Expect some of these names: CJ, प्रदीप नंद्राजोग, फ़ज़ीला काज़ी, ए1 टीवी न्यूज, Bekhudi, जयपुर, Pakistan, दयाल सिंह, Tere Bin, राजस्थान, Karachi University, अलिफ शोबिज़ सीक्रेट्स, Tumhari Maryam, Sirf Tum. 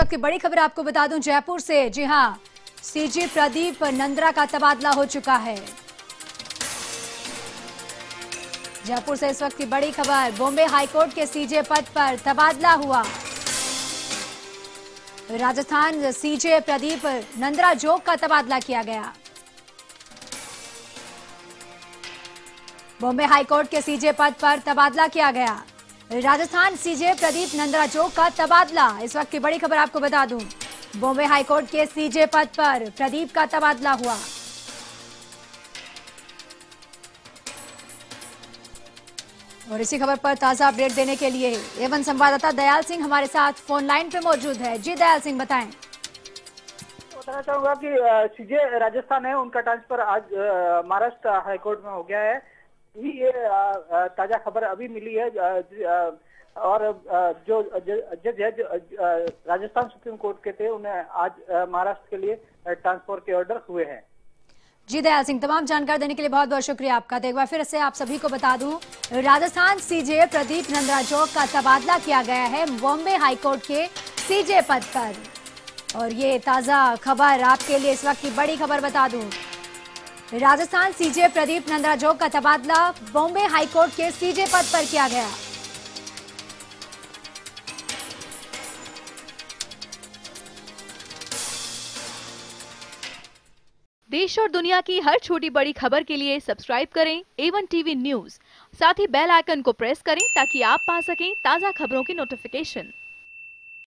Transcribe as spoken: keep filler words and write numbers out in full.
सबकी बड़ी खबर आपको बता दूं जयपुर से। जी हां, सीजे प्रदीप नंद्रा का तबादला हो चुका है। जयपुर से इस वक्त की बड़ी खबर, बॉम्बे हाईकोर्ट के सीजे पद पर तबादला हुआ। राजस्थान सीजे प्रदीप नंद्राजोग का तबादला किया गया। बॉम्बे हाईकोर्ट के सीजे पद पर तबादला किया गया। राजस्थान सीजे प्रदीप नंद्राजोग का तबादला, इस वक्त की बड़ी खबर आपको बता दूं। बॉम्बे हाईकोर्ट के सीजे पद पर प्रदीप का तबादला हुआ। और इसी खबर पर ताजा अपडेट देने के लिए ए वन संवाददाता दयाल सिंह हमारे साथ फोन लाइन पे मौजूद है। जी दयाल सिंह, बताएं। बताना चाहूंगा कि सीजे राजस्थान है, उनका ट्रांसफर आज महाराष्ट्र हाईकोर्ट में हो गया है। ये ताजा खबर अभी मिली है। और जो जज है राजस्थान सुप्रीम कोर्ट के थे, उन्हें आज महाराष्ट्र के लिए ट्रांसफर के ऑर्डर हुए हैं। जी दयाल सिंह, तमाम जानकारी देने के लिए बहुत बहुत शुक्रिया आपका। तो एक बार फिर से आप सभी को बता दूं, राजस्थान सीजे प्रदीप नंद्राजोग का तबादला किया गया है बॉम्बे हाईकोर्ट के सीजे पद पर। और ये ताजा खबर आपके लिए इस वक्त की बड़ी खबर बता दूं, राजस्थान सीजे प्रदीप नंद्राजोग का तबादला बॉम्बे हाईकोर्ट के सीजे पद पर किया गया। देश और दुनिया की हर छोटी बड़ी खबर के लिए सब्सक्राइब करें ए वन टीवी न्यूज। साथ ही बेल आइकन को प्रेस करें ताकि आप पा सकें ताजा खबरों की नोटिफिकेशन।